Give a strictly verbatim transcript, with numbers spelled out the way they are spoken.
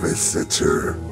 Visitor.